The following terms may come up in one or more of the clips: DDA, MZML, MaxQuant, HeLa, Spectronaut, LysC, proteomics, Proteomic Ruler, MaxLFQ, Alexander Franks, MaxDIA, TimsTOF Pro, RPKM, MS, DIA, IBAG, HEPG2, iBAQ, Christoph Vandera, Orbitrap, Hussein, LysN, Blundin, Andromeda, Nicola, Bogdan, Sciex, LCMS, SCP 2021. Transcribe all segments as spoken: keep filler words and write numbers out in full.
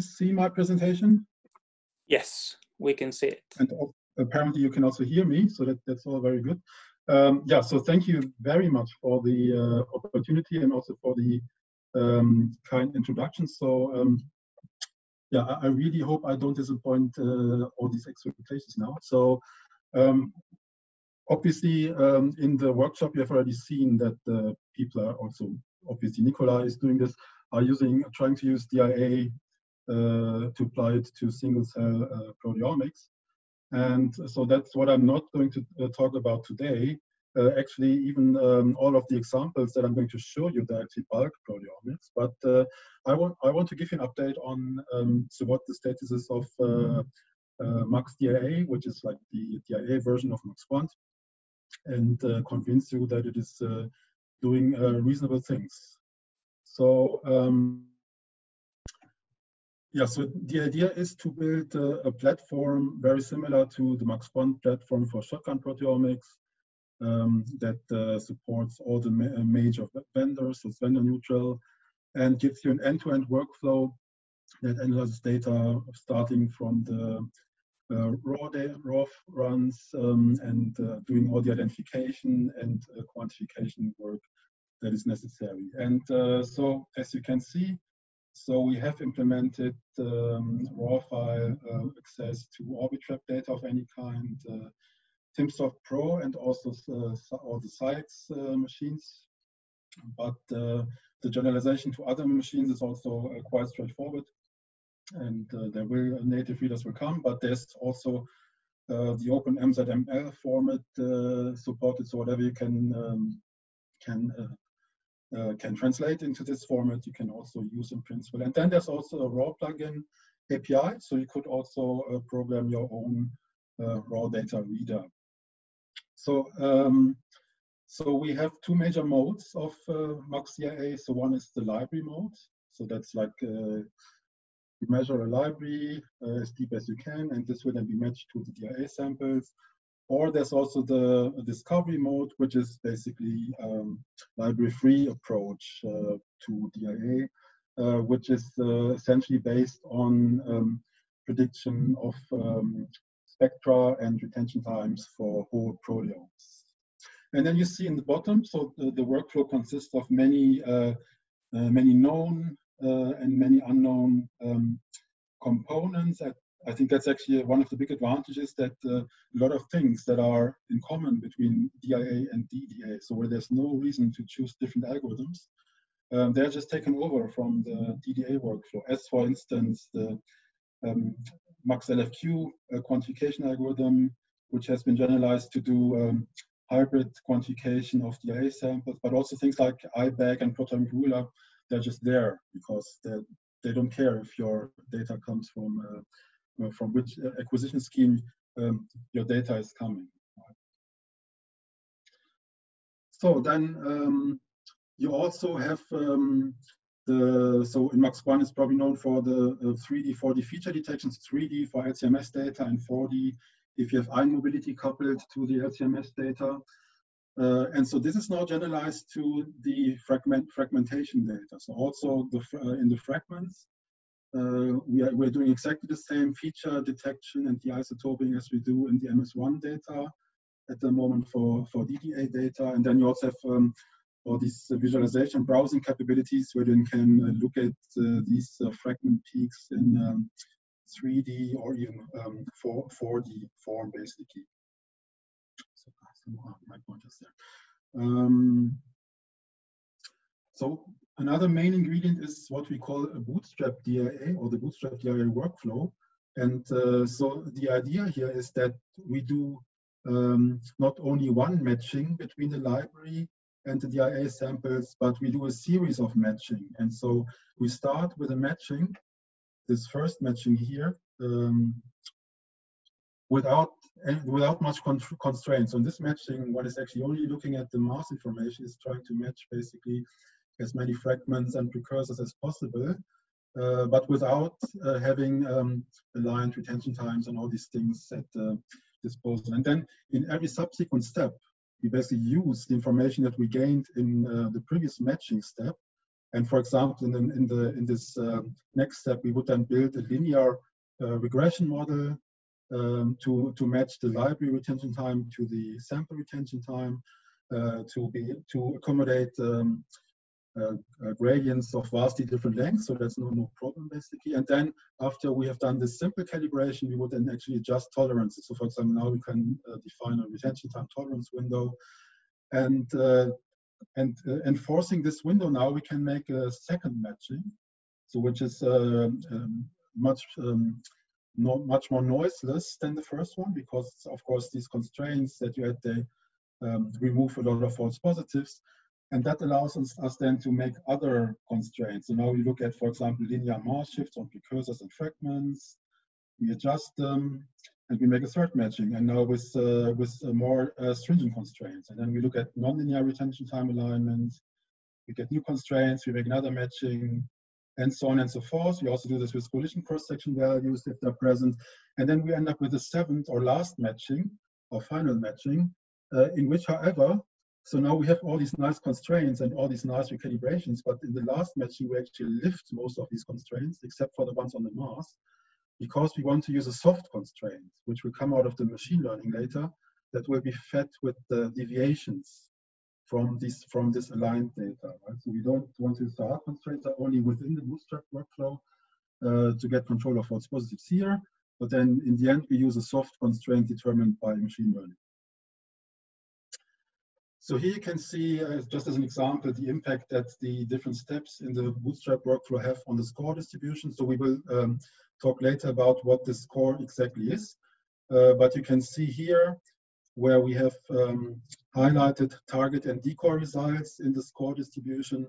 please see my presentation? Yes, we can see it. And apparently you can also hear me, so that, that's all very good. Um, yeah, so thank you very much for the uh, opportunity and also for the um, kind introduction. So um, yeah, I, I really hope I don't disappoint uh, all these expectations now. So um, obviously um, in the workshop you have already seen that uh, people are also, obviously Nicola is doing this, are using, trying to use D I A uh, to apply it to single cell uh, proteomics. And so that's what I'm not going to uh, talk about today. Uh, actually, even um, all of the examples that I'm going to show you, they're actually bulk proteomics. But uh, I, want, I want to give you an update on um, so what the status is of uh, uh, MaxDIA, which is like the D I A version of MaxQuant, and uh, convince you that it is uh, doing uh, reasonable things. So, um, yeah, so the idea is to build a, a platform very similar to the MaxQuant platform for shotgun proteomics um, that uh, supports all the ma major vendors, so it's vendor neutral, and gives you an end-to-end workflow that analyzes data starting from the uh, raw, data, raw runs um, and uh, doing all the identification and uh, quantification work that is necessary. And uh, so, as you can see, so we have implemented um, raw file uh, access to Orbitrap data of any kind, uh, TimsTOF Pro, and also uh, all the Sciex uh, machines. But uh, the generalization to other machines is also uh, quite straightforward, and uh, there will uh, native readers will come. But there's also uh, the open M Z M L format uh, supported, so whatever you can um, can. Uh, Uh, can translate into this format, you can also use in principle. And then there's also a raw plugin A P I, so you could also uh, program your own uh, raw data reader. So, um, so we have two major modes of uh, MaxDIA. So one is the library mode. So that's like uh, you measure a library uh, as deep as you can, and this will then be matched to the D I A samples. Or there's also the discovery mode, which is basically um, library-free approach uh, to D I A, uh, which is uh, essentially based on um, prediction of um, spectra and retention times for whole proteomes. And then you see in the bottom, so the, the workflow consists of many, uh, uh, many known uh, and many unknown um, components. At I think that's actually one of the big advantages, that uh, a lot of things that are in common between D I A and D D A, so where there's no reason to choose different algorithms, um, they're just taken over from the D D A workflow. As for instance, the um, MaxLFQ uh, quantification algorithm, which has been generalized to do um, hybrid quantification of D I A samples, but also things like I BAG and Proteomic Ruler, they're just there because they don't care if your data comes from uh, from which acquisition scheme um, your data is coming. So then um, you also have um, the, so in MaxQuant is probably known for the uh, three D, four D feature detections, three D for L C M S data and four D if you have ion mobility coupled to the L C M S data. Uh, and so this is now generalized to the fragment, fragmentation data. So also the, uh, in the fragments, Uh, we are, we're doing exactly the same feature detection and the isotoping as we do in the M S one data at the moment for, for D D A data. And then you also have um, all these uh, visualization browsing capabilities where you can uh, look at uh, these uh, fragment peaks in um, three D or even um, four D form, basically. So, my point is there. Um, so, Another main ingredient is what we call a bootstrap D I A or the bootstrap D I A workflow. And uh, so the idea here is that we do um, not only one matching between the library and the D I A samples, but we do a series of matching. And so we start with a matching, this first matching here, um, without, without much constraints. On this matching, what is actually only looking at the mass information is trying to match basically as many fragments and precursors as possible, uh, but without uh, having um, aligned retention times and all these things at uh, disposal. And then in every subsequent step, we basically use the information that we gained in uh, the previous matching step And for example, in, in, the, in this uh, next step, we would then build a linear uh, regression model um, to, to match the library retention time to the sample retention time uh, to, be, to accommodate um, uh, uh, gradients of vastly different lengths. So that's no, no problem, basically. And then after we have done this simple calibration, we would then actually adjust tolerances. So for example, now we can uh, define a retention time tolerance window. And uh, And uh, enforcing this window now, we can make a second matching, so which is uh, um, much um, not much more noiseless than the first one, because of course these constraints that you had, they um, remove a lot of false positives, and that allows us, us then to make other constraints. So now we look at, for example, linear mass shifts on precursors and fragments. We adjust them, and we make a third matching, and now with uh, with uh, more uh, stringent constraints. And then we look at nonlinear retention time alignment. We get new constraints. We make another matching, and so on and so forth. We also do this with collision cross-section values if they're present. And then we end up with the seventh or last matching or final matching, uh, in which, however, so now we have all these nice constraints and all these nice recalibrations, but in the last matching, we actually lift most of these constraints, except for the ones on the mass, because we want to use a soft constraint, which will come out of the machine learning later, that will be fed with the deviations from this, from this aligned data. Right? So we don't want to use the hard constraints that are only within the bootstrap workflow uh, to get control of false positives here. But then in the end, we use a soft constraint determined by machine learning. So here you can see, uh, just as an example, the impact that the different steps in the bootstrap workflow have on the score distribution. So we will um, talk later about what the score exactly is, uh, but you can see here where we have um, highlighted target and decoy results in the score distribution,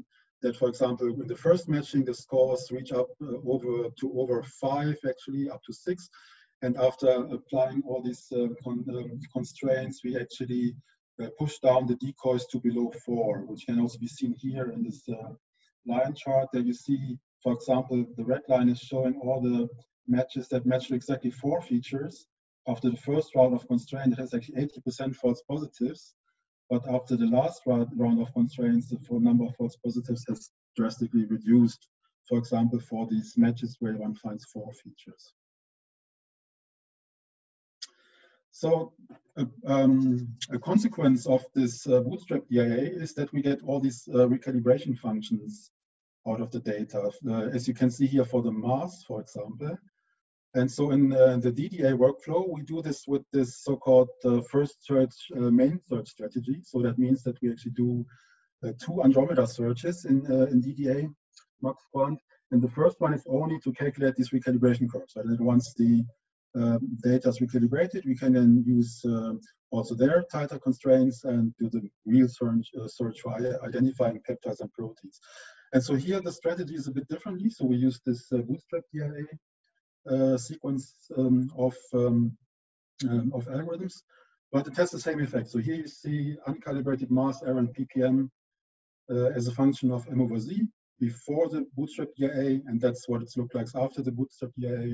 that for example, in the first matching, the scores reach up uh, over to over five, actually up to six. And after applying all these uh, con um, constraints, we actually uh, push down the decoys to below four, which can also be seen here in this uh, line chart that you see. For example, the red line is showing all the matches that match exactly four features. After the first round of constraint, it has actually eighty percent false positives. But after the last round of constraints, the number of false positives has drastically reduced, for example, for these matches where one finds four features. So uh, um, a consequence of this uh, bootstrap D I A is that we get all these uh, recalibration functions out of the data, uh, as you can see here for the mass, for example. And so in uh, the D D A workflow, we do this with this so-called uh, first search, uh, main search strategy. So that means that we actually do uh, two Andromeda searches in, uh, in D D A MaxQuant. And the first one is only to calculate these recalibration curves. So that once the uh, data is recalibrated, we can then use uh, also their tighter constraints and do the real search, uh, search for identifying peptides and proteins. And so here the strategy is a bit differently. So we use this uh, bootstrap D I A uh, sequence um, of, um, um, of algorithms, but it has the same effect. So here you see uncalibrated mass, error, and P P M uh, as a function of M over Z before the bootstrap D I A, and that's what it looks like after the bootstrap D I A.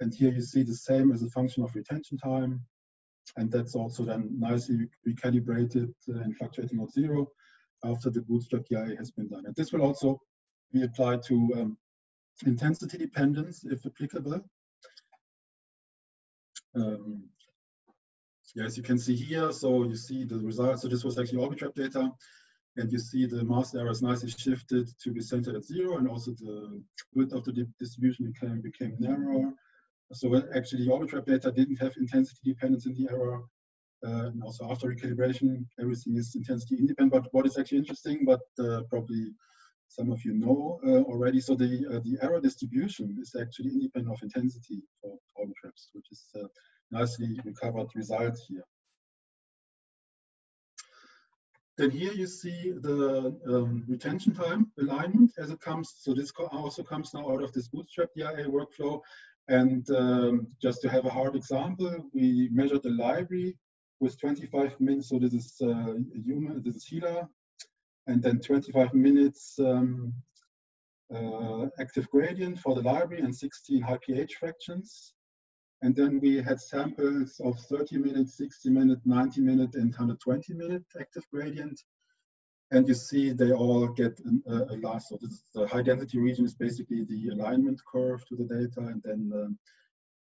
And here you see the same as a function of retention time, and that's also then nicely recalibrated and fluctuating at zero after the bootstrap D I A has been done. And this will also be applied to um, intensity dependence, if applicable. Um, yeah, as you can see here, so you see the results. So this was actually Orbitrap data, and you see the mass error is nicely shifted to be centered at zero, and also the width of the distribution became, became narrower. So actually, the Orbitrap data didn't have intensity dependence in the error. Uh, and also after recalibration, everything is intensity independent. But what is actually interesting, but uh, probably some of you know uh, already, so the uh, the error distribution is actually independent of intensity for Orbitraps, which is a nicely recovered result here. Then here you see the um, retention time alignment as it comes. So this also comes now out of this bootstrap D I A workflow. And um, just to have a hard example, we measured the library with twenty-five minutes, so this is uh, human, this is HeLa, and then twenty-five minutes um, uh, active gradient for the library and sixteen high pH fractions. And then we had samples of thirty minutes, sixty minutes, ninety minutes, and one hundred twenty minute active gradient. And you see they all get uh, aligned. So this is the high density region is basically the alignment curve to the data. And then um,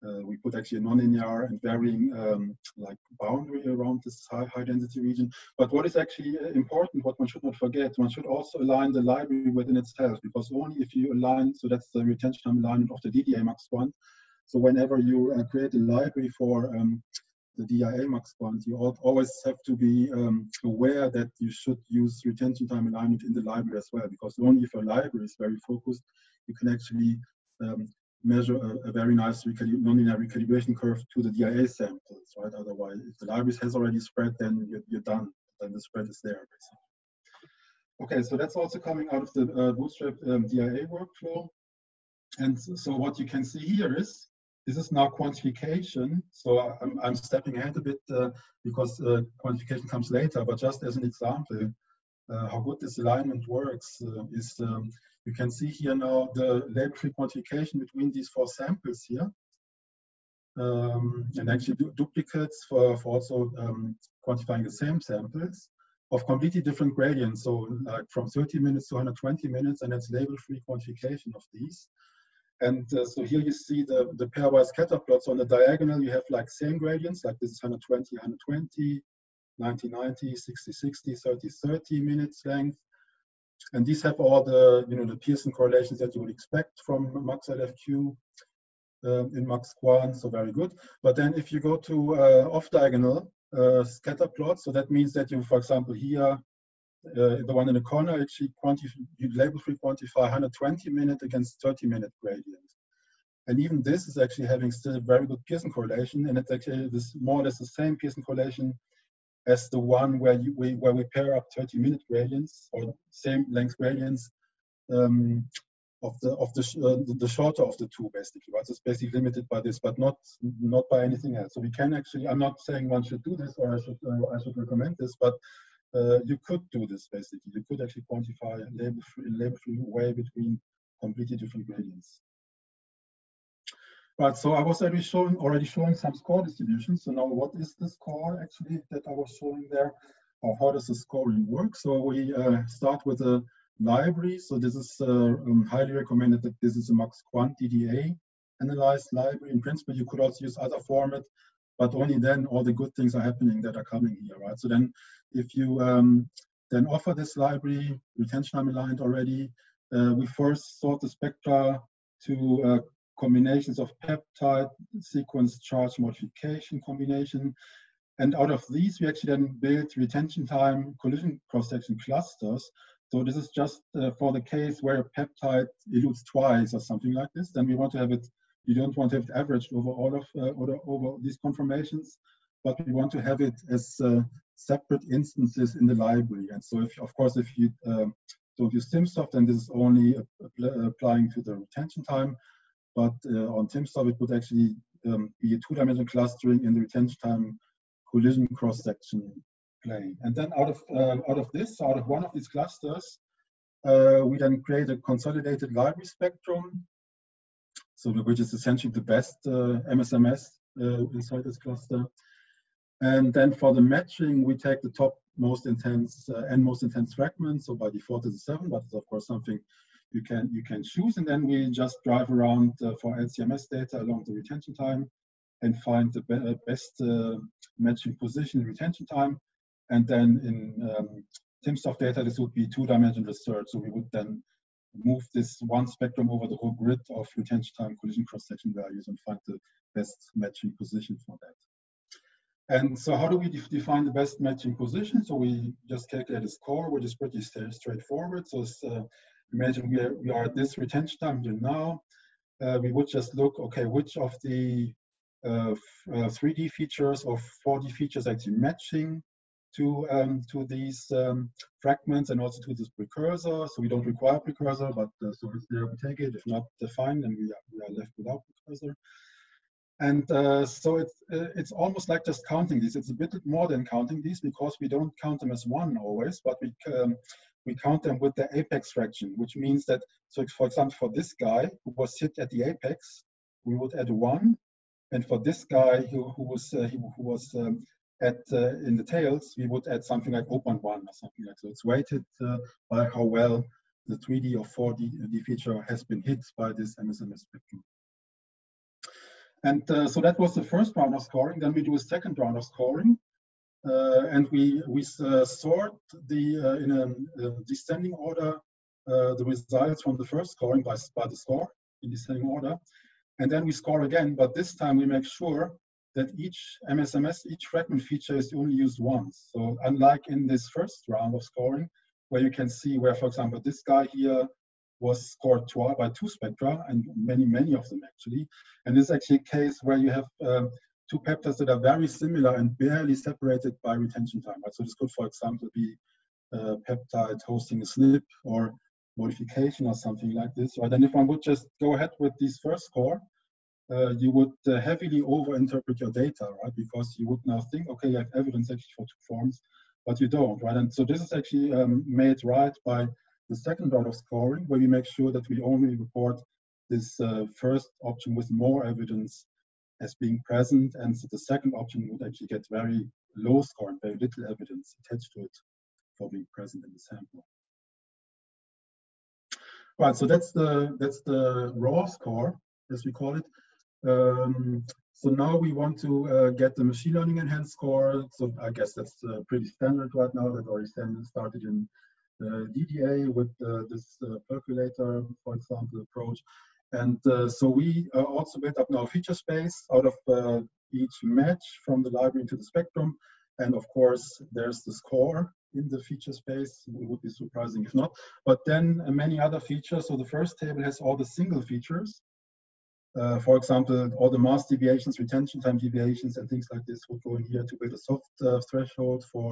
uh, we put actually a nonlinear and varying um, like boundary around this high, high density region. But what is actually important, what one should not forget, one should also align the library within itself, because only if you align, so that's the retention time alignment of the D D A MaxQuant. So whenever you uh, create a library for um, the D I A MaxQuant, you always have to be um, aware that you should use retention time alignment in the library as well, because only if a library is very focused, you can actually um, measure a, a very nice nonlinear recalibration curve to the D I A samples, right? Otherwise, if the library has already spread, then you're, you're done, then the spread is there, basically. Okay, so that's also coming out of the uh, Bootstrap um, D I A workflow. And so what you can see here is, this is now quantification, so I'm, I'm stepping ahead a bit uh, because uh, quantification comes later, but just as an example, uh, how good this alignment works uh, is um, you can see here now the label-free quantification between these four samples here, um, and actually du duplicates for, for also um, quantifying the same samples of completely different gradients, so like from thirty minutes to one hundred twenty minutes, and it's label-free quantification of these. And uh, so here you see the, the pairwise scatter plots. On the diagonal, you have like same gradients, like this is one hundred twenty, one hundred twenty, ninety, ninety, sixty, sixty, thirty, thirty minutes length. And these have all the, you know, the Pearson correlations that you would expect from MaxLFQ um, in MaxQuant, so very good. But then if you go to uh, off-diagonal uh, scatter plots, so that means that you, for example, here, Uh, the one in the corner, actually you label-free quantify one hundred twenty minute against thirty minute gradient. And even this is actually having still a very good Pearson correlation, and it's actually this more or less the same Pearson correlation as the one where, you, we, where we pair up thirty minute gradients or same length gradients um, of, the, of the, sh uh, the shorter of the two, basically. Right? So it's basically limited by this, but not, not by anything else. So we can actually, I'm not saying one should do this or I should, uh, I should recommend this, but Uh, you could do this, basically. You could actually quantify a label-free label free way between completely different gradients. Right, so I was already showing, already showing some score distributions. So now what is the score, actually, that I was showing there? Or how does the scoring work? So we uh, start with a library. So this is uh, um, highly recommended that this is a MaxQuant D D A analyzed library. In principle, you could also use other format, but only then all the good things are happening that are coming here, right? So then if you um, then offer this library, retention time aligned already, uh, we first sort the spectra to uh, combinations of peptide, sequence, charge modification combination. And out of these, we actually then build retention time collision cross-section clusters. So this is just uh, for the case where a peptide eludes twice or something like this, then we want to have it. You don't want to have it averaged over all of uh, over, over these conformations, but we want to have it as uh, separate instances in the library. And so, if, of course, if you um, don't use TimsTOF, then this is only applying to the retention time. But uh, on TimsTOF, it would actually um, be a two-dimensional clustering in the retention time collision cross-section plane. And then, out of uh, out of this, out of one of these clusters, uh, we then create a consolidated library spectrum. So which is essentially the best uh, M Z M L uh, inside this cluster. And then for the matching, we take the top most intense uh, and most intense fragments. So by default it's a seven, but it's of course something you can you can choose. And then we just drive around uh, for L C M S data along the retention time and find the be best uh, matching position in retention time. And then in um, TimsTOF data, this would be two-dimensional search. So we would then move this one spectrum over the whole grid of retention time collision cross-section values and find the best matching position for that. And so how do we de define the best matching position? So we just calculate a score, which is pretty st straightforward. So uh, imagine we are, we are at this retention time here now. Uh, we would just look, okay, which of the uh, uh, three D features or four D features actually matching to um, to these um, fragments and also to this precursor. So we don't require precursor, but uh, so if there we take it. If not defined, then we are, we are left without precursor. And uh, so it's uh, it's almost like just counting these. It's a bit more than counting these because we don't count them as one always, but we um, we count them with the apex fraction, which means that so for example for this guy who was hit at the apex, we would add one, and for this guy who who was uh, who was um, at uh, in the tails, we would add something like zero point one or something like so. It's weighted uh, by how well the three D or four D feature has been hit by this M Z M L spectrum. And uh, so that was the first round of scoring. Then we do a second round of scoring, uh, and we we uh, sort the uh, in a, a descending order uh, the results from the first scoring by by the score in descending order, and then we score again. But this time we make sure that each M S M S, each fragment feature is only used once. So unlike in this first round of scoring, where you can see where, for example, this guy here was scored twice by two spectra, and many, many of them actually. And this is actually a case where you have uh, two peptides that are very similar and barely separated by retention time. Right? So this could, for example, be uh, peptide hosting a SNP or modification or something like this. Right? And if one would just go ahead with this first score, uh, you would uh, heavily overinterpret your data, right? Because you would now think, okay, you have evidence actually for two forms, but you don't, right? And so this is actually um, made right by the second round of scoring, where we make sure that we only report this uh, first option with more evidence as being present, and so the second option would actually get very low score and very little evidence attached to it for being present in the sample. Right, so that's the that's the raw score, as we call it. Um, so now we want to uh, get the machine learning enhanced score. So I guess that's uh, pretty standard right now. That already started in Uh, D D A with uh, this uh, percolator, for example, approach. And uh, so we uh, also built up now feature space out of uh, each match from the library into the spectrum. And of course, there's the score in the feature space. It would be surprising if not. But then uh, many other features. So the first table has all the single features. Uh, for example, all the mass deviations, retention time deviations, and things like this would go in here to build a soft uh, threshold for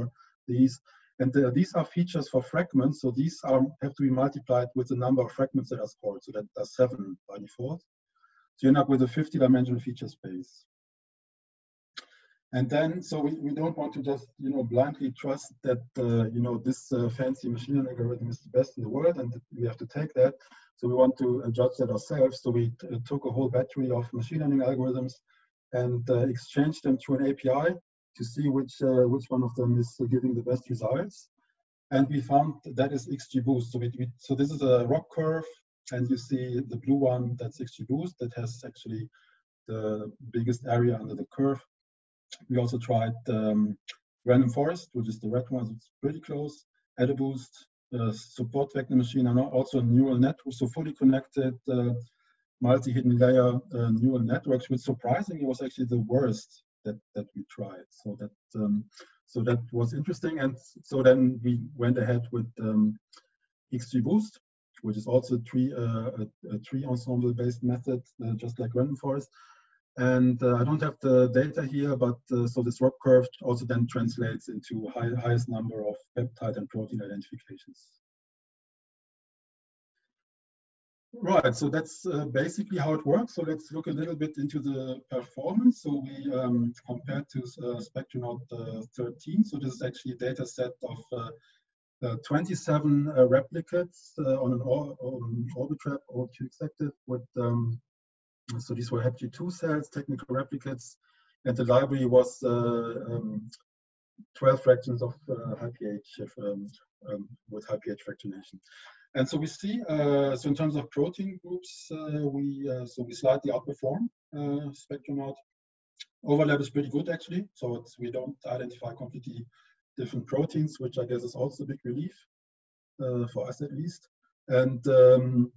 these. And uh, these are features for fragments, so these are, have to be multiplied with the number of fragments that are scored, so that are seven by default. So you end up with a fifty-dimensional feature space. And then, so we, we don't want to just, you know, blindly trust that, uh, you know, this uh, fancy machine learning algorithm is the best in the world, and we have to take that. So we want to uh, judge that ourselves. So we uh, took a whole battery of machine learning algorithms and uh, exchanged them through an A P I. To see which uh, which one of them is uh, giving the best results, and we found that is X G boost. So we, we, so this is a rock curve, and you see the blue one, that's X G boost, that has actually the biggest area under the curve. We also tried um, random forest, which is the red one, so it's pretty close. Adaboost, uh, support vector machine, and also neural network, so fully connected uh, multi-hidden layer uh, neural networks, which surprisingly was actually the worst That, that we tried, so that um, so that was interesting, and so then we went ahead with um, X G boost, which is also a tree uh, a, a tree ensemble based method, uh, just like random forest. And uh, I don't have the data here, but uh, so this rock curve also then translates into high, highest number of peptide and protein identifications. Right, so that's uh, basically how it works. So let's look a little bit into the performance. So we um, compared to uh, Spectronaut uh, thirteen. So this is actually a data set of uh, uh, twenty-seven uh, replicates uh, on an or on Orbitrap O Q executive with, um, so these were H E P G two cells, technical replicates, and the library was uh, um, twelve fractions of uh, high pH um, um, with high pH fractionation. And so we see, uh, so in terms of protein groups, uh, we uh, so we slightly outperform uh, Spectronaut. Overlap is pretty good actually, so it's, we don't identify completely different proteins, which I guess is also a big relief uh, for us at least. And um,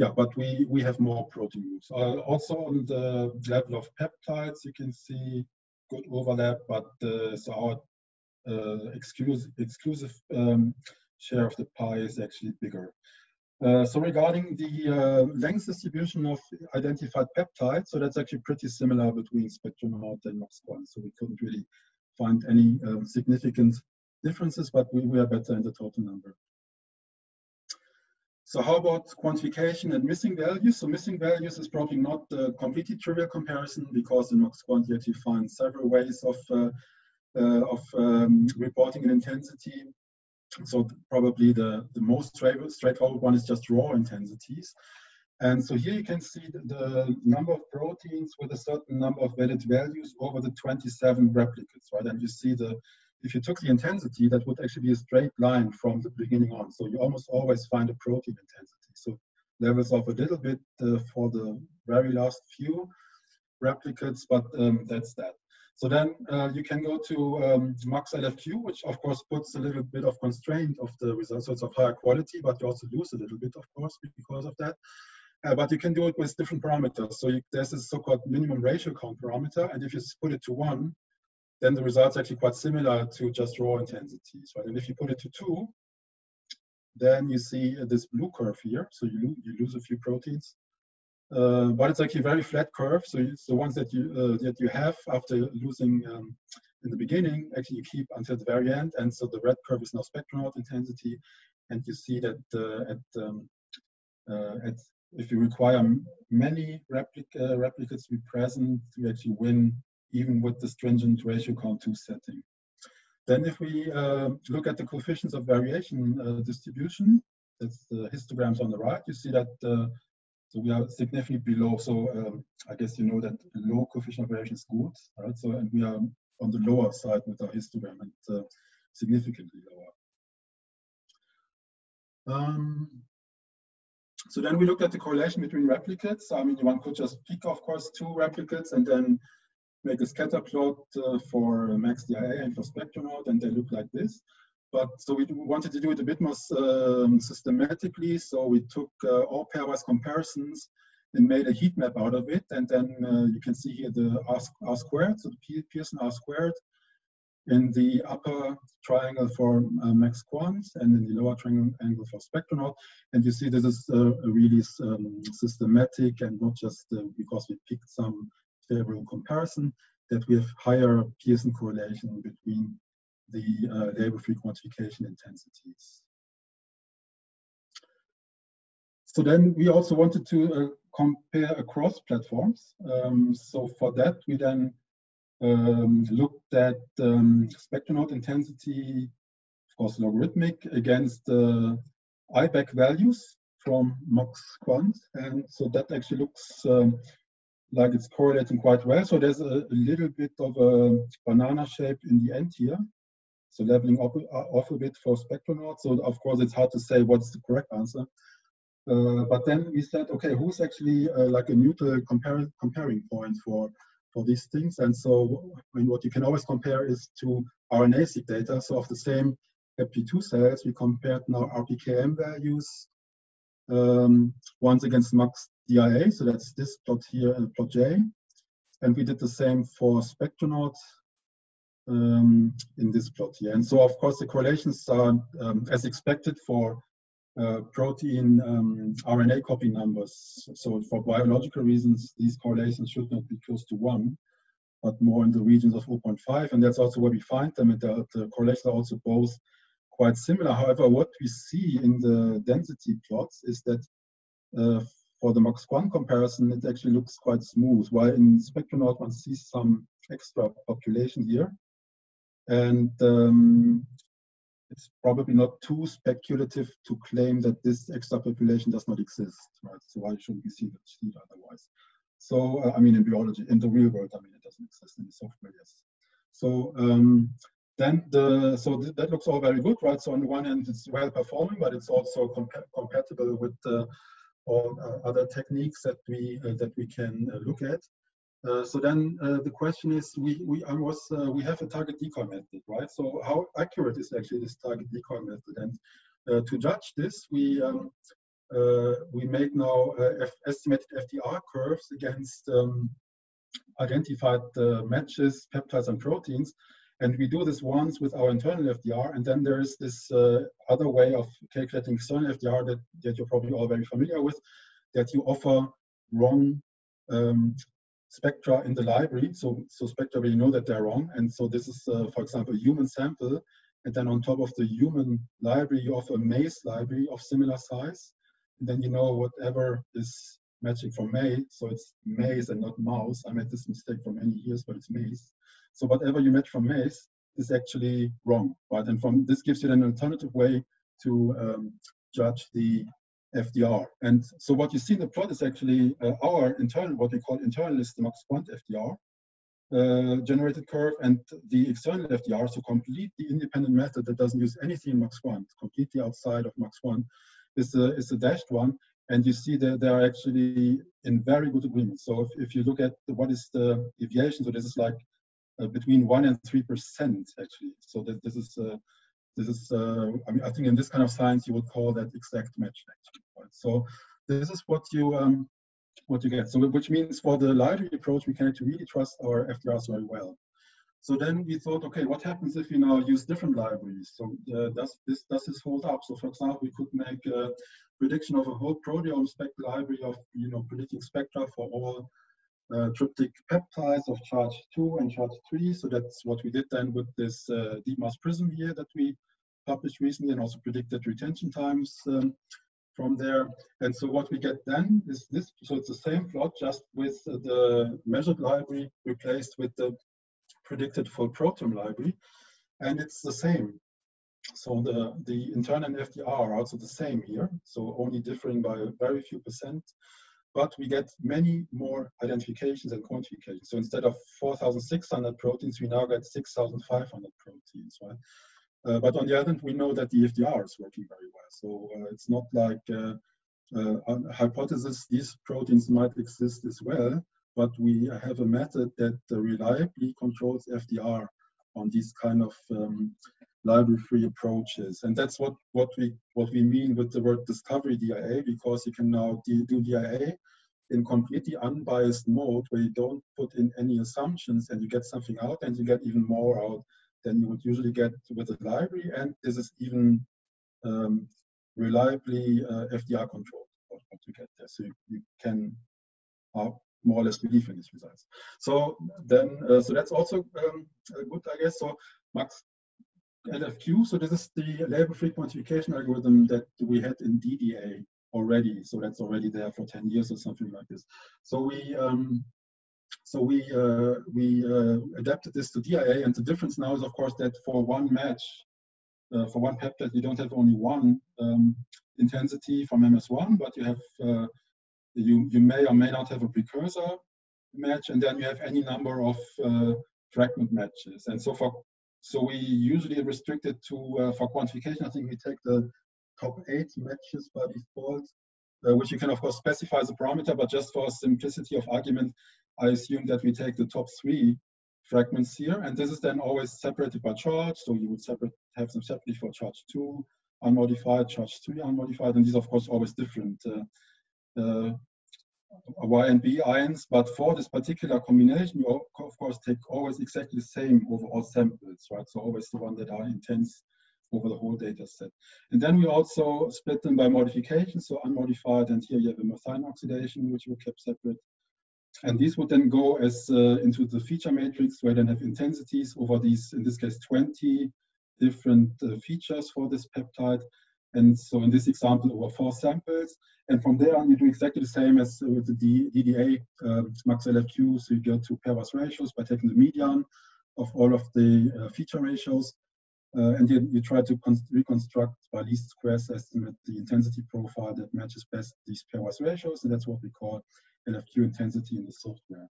yeah, but we we have more protein groups. Uh, also on the level of peptides, you can see good overlap, but uh, so our uh, exclusive exclusive. Um, share of the pie is actually bigger. Uh, so regarding the uh, length distribution of identified peptides, so that's actually pretty similar between Spectronaut and MaxQuant. So we couldn't really find any um, significant differences, but we, we are better in the total number. So how about quantification and missing values? So missing values is probably not a completely trivial comparison, because in MaxQuant you actually find several ways of, uh, uh, of um, reporting an intensity. So probably the, the most straightforward one is just raw intensities. And so here you can see the number of proteins with a certain number of valid values over the twenty-seven replicates, right? And you see the, if you took the intensity, that would actually be a straight line from the beginning on. So you almost always find a protein intensity. So levels off a little bit uh, for the very last few replicates, but um, that's that. So then uh, you can go to um, MaxLFQ, which of course puts a little bit of constraint of the results. So it's of higher quality, but you also lose a little bit, of course, because of that. Uh, but you can do it with different parameters. So you, there's a so-called minimum ratio count parameter, and if you put it to one, then the result's actually quite similar to just raw intensities, right? And if you put it to two, then you see this blue curve here. So you lose, you lose a few proteins, uh, but it's actually a very flat curve. So it's the ones that you uh, that you have after losing um, in the beginning, actually you keep until the very end. And so the red curve is now Spectronaut intensity, and you see that uh, at um, uh, at if you require many replica, replicates to be present, you actually win even with the stringent ratio count two setting. Then if we uh, look at the coefficients of variation uh, distribution, that's the histograms on the right, you see that uh, so we are significantly below. So um, I guess you know that low coefficient of variation is good, right? So, and we are on the lower side with our histogram, and uh, significantly lower. Um, So then we looked at the correlation between replicates. I mean, one could just pick, of course, two replicates and then make a scatter plot uh, for MaxDIA and for Spectronaut, and they look like this. But so we wanted to do it a bit more um, systematically. So we took uh, all pairwise comparisons and made a heat map out of it. And then uh, you can see here the R, R squared, so the Pearson R squared in the upper triangle for uh, MaxQuant, and in the lower triangle for Spectronaut. And you see this is uh, really um, systematic, and not just uh, because we picked some favorable comparison, that we have higher Pearson correlation between the uh, label-free quantification intensities. So then we also wanted to uh, compare across platforms. Um, so for that, we then Um, looked at um, Spectronaut intensity, of course logarithmic, against the uh, I B A G values from MaxQuant, and so that actually looks um, like it's correlating quite well. So there's a, a little bit of a banana shape in the end here, so leveling up, off a bit for Spectronaut. So of course it's hard to say what's the correct answer, uh, but then we said, okay, who's actually uh, like a neutral compar comparing point for for these things. And so I mean, what you can always compare is to R N A-seq data. So of the same H E P G two cells, we compared now R P K M values um, once against MaxDIA. So that's this plot here and plot J. And we did the same for Spectronaut um, in this plot here. And so of course the correlations are um, as expected for Uh, protein um, R N A copy numbers. So for biological reasons, these correlations should not be close to one, but more in the regions of zero point five. And that's also where we find them. And the, the correlations are also both quite similar. However, what we see in the density plots is that uh, for the MaxQuant comparison, it actually looks quite smooth, while in Spectronaut one sees some extra population here. And um, it's probably not too speculative to claim that this extra population does not exist, right? So why shouldn't we see that otherwise? So, uh, I mean, in biology, in the real world, I mean, it doesn't exist. In the software, yes. So um, then, the, so th that looks all very good, right? So on the one hand, it's well performing, but it's also compa compatible with uh, all uh, other techniques that we uh, that we can uh, look at. Uh, so then uh, the question is, we we I was uh, we have a target decoy method, right? So how accurate is actually this target decoy method? And uh, to judge this, we um, uh, we made now uh, estimated F D R curves against um, identified uh, matches, peptides, and proteins, and we do this once with our internal F D R, and then there is this uh, other way of calculating external F D R that that you're probably all very familiar with, that you offer wrong Um, spectra in the library, so, so spectra where you know that they're wrong. And so this is, uh, for example, a human sample. And then on top of the human library, you offer a maize library of similar size. And then you know whatever is matching for maize, so it's maize and not mouse. I made this mistake for many years, but it's maize. So whatever you match from maize is actually wrong, right? And from this gives you an alternative way to um, judge the F D R. And so what you see in the plot is actually uh, our internal, what we call internalist MaxQuant F D R uh, generated curve, and the external F D R, so completely independent method that doesn't use anything in MaxQuant, completely outside of MaxQuant, is a, is a dashed one. And you see that they are actually in very good agreement. So if, if you look at the, what is the deviation, so this is like uh, between one and three percent actually. So that this is uh, this is uh, I mean, I think in this kind of science you would call that exact match actually. Right? So this is what you um, what you get. So which means for the library approach, we can actually really trust our F D Rs very well. So then we thought, okay, what happens if we now use different libraries? So uh, does this does this hold up? So for example, we could make a prediction of a whole proteome spec library of, you know, predicting spectra for all uh, tryptic peptides of charge two and charge three. So that's what we did then with this uh, D MAS prism here that we published recently, and also predicted retention times um, from there. And so what we get then is this. So it's the same plot, just with the measured library replaced with the predicted full proteome library, and it's the same. So the, the internal and F D R are also the same here, so only differing by a very few percent, but we get many more identifications and quantifications. So instead of four thousand six hundred proteins, we now get six thousand five hundred proteins, right? Uh, but on the other hand, we know that the F D R is working very well, so uh, it's not like uh, uh, on hypothesis these proteins might exist as well, but we have a method that reliably controls F D R on these kind of um, library-free approaches. And that's what, what, we, what we mean with the word discovery D I A, because you can now do D I A in completely unbiased mode, where you don't put in any assumptions, and you get something out, and you get even more out than you would usually get with a library. And this is even um, reliably uh, F D R controlled, what you get there. So you, you can uh, more or less believe in these results. So then, uh, so that's also um, good, I guess. So MaxLFQ, so this is the label-free quantification algorithm that we had in D D A already. So that's already there for ten years or something like this. So we, um, so we, uh, we uh, adapted this to D I A, and the difference now is, of course, that for one match, uh, for one peptide, you don't have only one um, intensity from M S one, but you have uh, You, you may or may not have a precursor match, and then you have any number of uh, fragment matches. And so for, so we usually restrict it to, uh, for quantification, I think we take the top eight matches by default, uh, which you can of course specify as a parameter, but just for simplicity of argument, I assume that we take the top three fragments here, and this is then always separated by charge, so you would separate, have them separately for charge two unmodified, charge three unmodified, and these of course always different. Uh, Uh, Y and B ions, but for this particular combination, you of course take always exactly the same over all samples, right? So always the one that are intense over the whole data set. And then we also split them by modification, so unmodified, and here you have a methine oxidation, which we kept separate. And these would then go as uh, into the feature matrix, where then have intensities over these, in this case, twenty different uh, features for this peptide. And so in this example, over four samples. And from there on, you do exactly the same as with the D D A uh, MaxLFQ. So you go to pairwise ratios by taking the median of all of the uh, feature ratios. Uh, and then you try to reconstruct by least squares estimate the intensity profile that matches best these pairwise ratios. And that's what we call L F Q intensity in the software.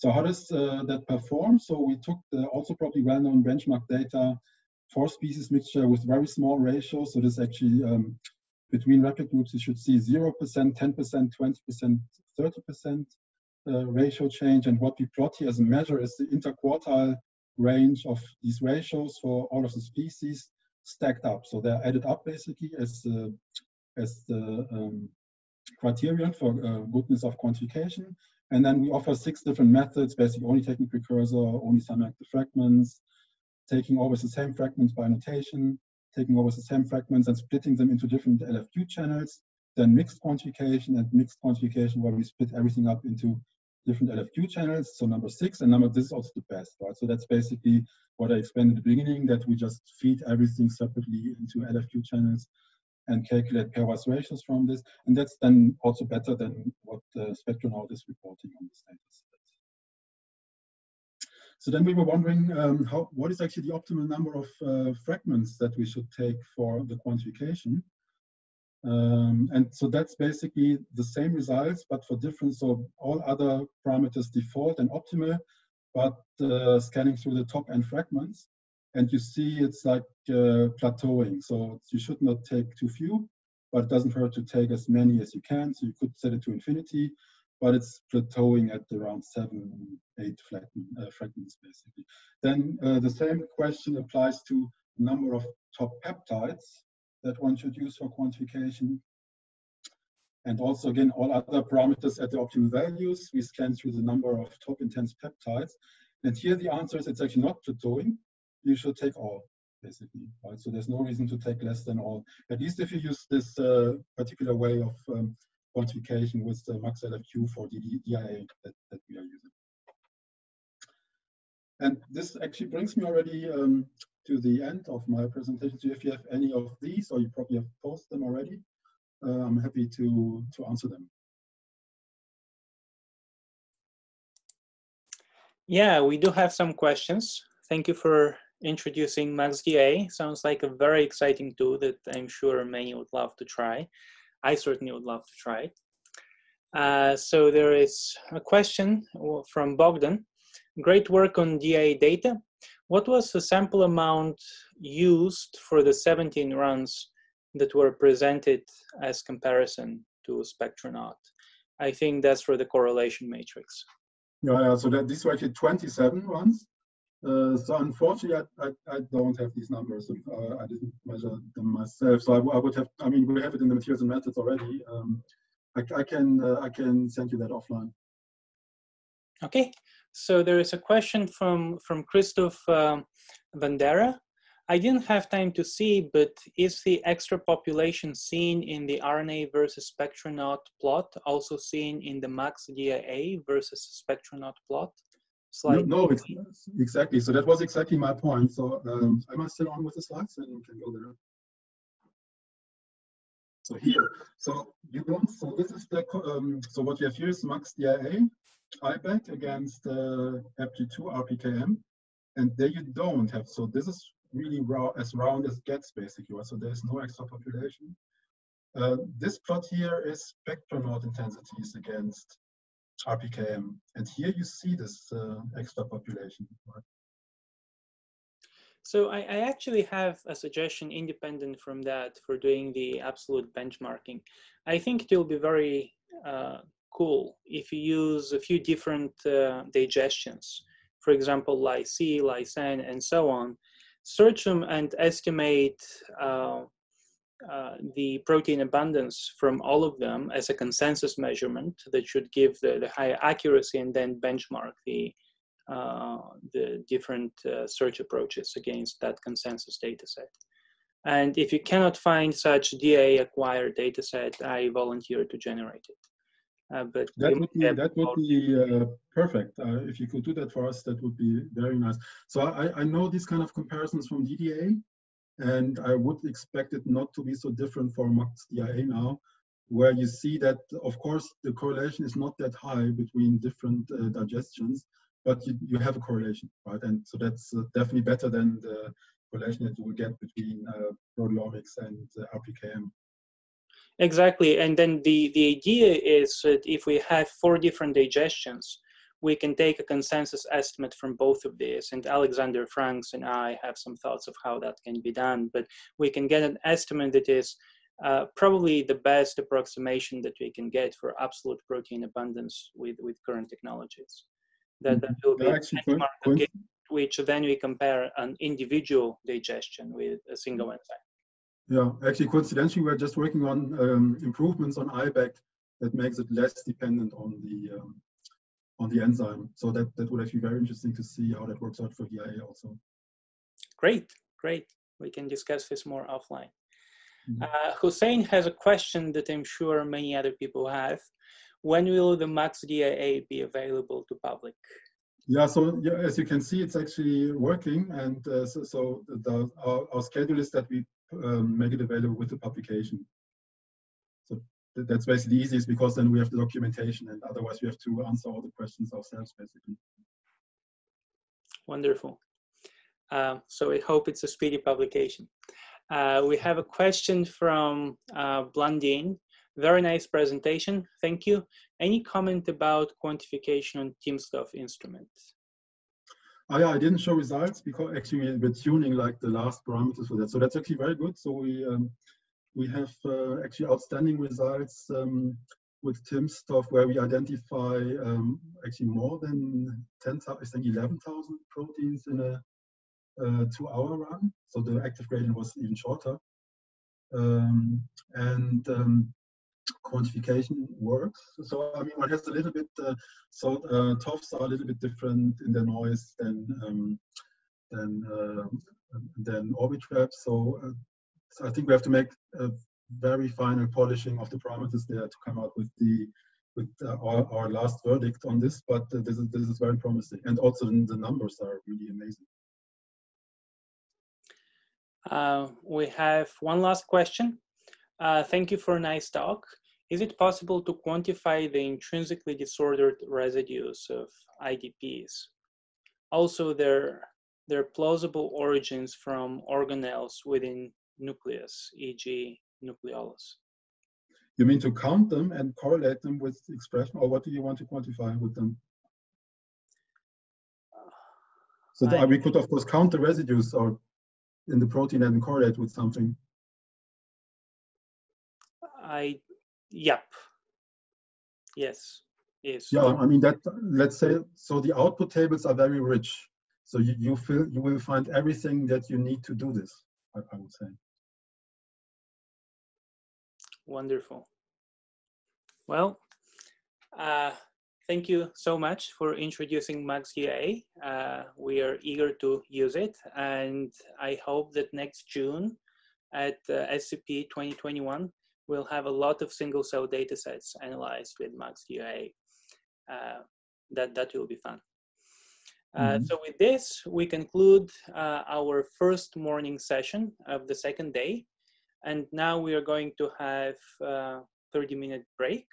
So how does uh, that perform? So we took the also probably well-known benchmark data for species mixture with very small ratios. So this actually, um, between replicate groups, you should see zero percent, ten percent, twenty percent, thirty percent uh, ratio change. And what we plot here as a measure is the interquartile range of these ratios for all of the species stacked up. So they're added up basically as, uh, as the um, criterion for uh, goodness of quantification. And then we offer six different methods, basically only taking precursor, only some active fragments, taking always the same fragments by annotation, taking always the same fragments and splitting them into different L F Q channels, then mixed quantification and mixed quantification, where we split everything up into different L F Q channels. So number six and number, this is also the best, right? So that's basically what I explained at the beginning, that we just feed everything separately into L F Q channels and calculate pairwise ratios from this. And that's then also better than what uh, Spectronaut is reporting on this data set. So then we were wondering um, how, what is actually the optimal number of uh, fragments that we should take for the quantification. Um, and so that's basically the same results, but for different, so all other parameters default and optimal, but uh, scanning through the top end fragments. And you see it's like uh, plateauing. So you should not take too few, but it doesn't hurt to take as many as you can. So you could set it to infinity, but it's plateauing at around seven, eight uh, fragments basically. Then uh, the same question applies to number of top peptides that one should use for quantification. And also, again, all other parameters at the optimal values. We scan through the number of top intense peptides. And here the answer is it's actually not plateauing. You should take all, basically, right? So there's no reason to take less than all. At least if you use this uh, particular way of um, quantification with the MaxLFQ for D D A that, that we are using. And this actually brings me already um, to the end of my presentation. So if you have any of these, or you probably have posted them already, uh, I'm happy to, to answer them. Yeah, we do have some questions. Thank you for introducing MaxDIA. Sounds like a very exciting tool that I'm sure many would love to try. I certainly would love to try it. Uh, so there is a question from Bogdan. Great work on D I A data. What was the sample amount used for the seventeen runs that were presented as comparison to Spectronaut? I think that's for the correlation matrix. Yeah, yeah, so that, these were actually twenty-seven runs. Uh, so unfortunately, I, I, I don't have these numbers. Uh, I didn't measure them myself. So I, I would have, I mean, we have it in the materials and methods already. Um, I, I, can, uh, I can send you that offline. Okay. So there is a question from, from Christoph um, Vandera. I didn't have time to see, but is the extra population seen in the R N A versus Spectronaut plot also seen in the MaxDIA versus Spectronaut plot? Slide no, no it's, exactly. So that was exactly my point. So um, am I still on with the slides? And we can go there. So here, so you don't. So this is the. Um, so what you have here is MaxDIA, I B A G against uh, H E P G two R P K M, and there you don't have. So this is really raw, as round as gets, basically. So there is no extra population. Uh, this plot here is Spectronaut intensities against R P K M, and here you see this uh, extra population. Right? So I, I actually have a suggestion independent from that for doing the absolute benchmarking. I think it will be very uh, cool if you use a few different uh, digestions, for example, LysC, LysN, and so on. Search them and estimate uh, Uh, the protein abundance from all of them as a consensus measurement that should give the, the higher accuracy, and then benchmark the, uh, the different uh, search approaches against that consensus dataset. And if you cannot find such D I A-acquired dataset, I volunteer to generate it. Uh, but that would be, that would be uh, perfect. Uh, if you could do that for us, that would be very nice. So I, I know these kind of comparisons from D D A. And I would expect it not to be so different for MaxDIA now, where you see that, of course, the correlation is not that high between different uh, digestions, but you, you have a correlation, right? And so that's uh, definitely better than the correlation that you will get between uh, proteomics and uh, R P K M. Exactly. And then the, the idea is that if we have four different digestions, we can take a consensus estimate from both of these, and Alexander Franks and I have some thoughts of how that can be done, but we can get an estimate that is uh, probably the best approximation that we can get for absolute protein abundance with, with current technologies. That, that will be a benchmark against which then we compare an individual digestion with a single enzyme. Yeah, actually coincidentally, we're just working on um, improvements on I B A G that makes it less dependent on the um, on the enzyme. So that, that would actually be very interesting to see how that works out for D I A also. Great, great. We can discuss this more offline. Mm-hmm. uh, Hussein has a question that I'm sure many other people have. When will the MaxDIA be available to public? Yeah, so yeah, as you can see, it's actually working. And uh, so, so the, our, our schedule is that we um, make it available with the publication. That's basically the easiest, because then we have the documentation, and otherwise we have to answer all the questions ourselves, basically. Wonderful. Uh, so I hope it's a speedy publication. Uh, we have a question from uh, Blundin. Very nice presentation, thank you. Any comment about quantification on TimsTOF instrument? Oh, yeah, I didn't show results because actually we're tuning like the last parameters for that. So that's actually very good. So we um, we have uh, actually outstanding results um, with TimsTOF, where we identify um, actually more than ten thousand, I think eleven thousand proteins in a uh, two-hour run. So the active gradient was even shorter, um, and um, quantification works. So I mean, one has a little bit, uh, so uh, TOFs are a little bit different in their noise than um, than uh, than Orbitrap. So, uh, so I think we have to make a very final polishing of the parameters there to come out with the with uh, our, our last verdict on this. But uh, this is this is very promising, and also the numbers are really amazing. Uh, we have one last question. Uh, thank you for a nice talk. Is it possible to quantify the intrinsically disordered residues of I D Ps? Also, their, their plausible origins from organelles within nucleus, for example nucleolus. You mean to count them and correlate them with expression, or what do you want to quantify with them? So I, we could, of course, count the residues or in the protein and correlate with something. I, yep, yes, yes. Yeah, I mean that, let's say, so the output tables are very rich. So you, you, feel, you will find everything that you need to do this, I, I would say. Wonderful. Well, uh, thank you so much for introducing MaxDIA. Uh, we are eager to use it, and I hope that next June at uh, S C P twenty twenty-one, we'll have a lot of single-cell data sets analyzed with MaxDIA. Uh, that, that will be fun. Uh, mm-hmm. So with this, we conclude uh, our first morning session of the second day. And now we are going to have a thirty-minute break.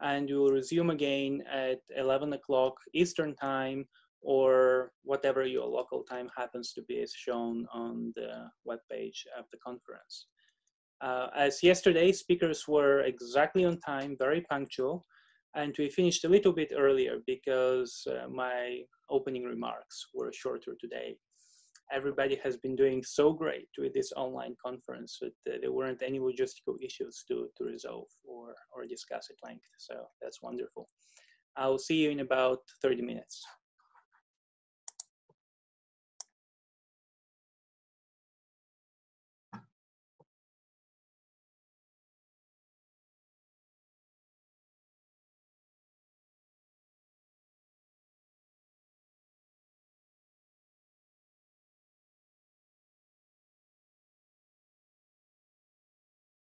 And we'll resume again at eleven o'clock Eastern time, or whatever your local time happens to be, is shown on the webpage of the conference. Uh, as yesterday, speakers were exactly on time, very punctual, and we finished a little bit earlier because uh, my opening remarks were shorter today. Everybody has been doing so great with this online conference that uh, there weren't any logistical issues to, to resolve or, or discuss at length, so that's wonderful. I'll see you in about thirty minutes.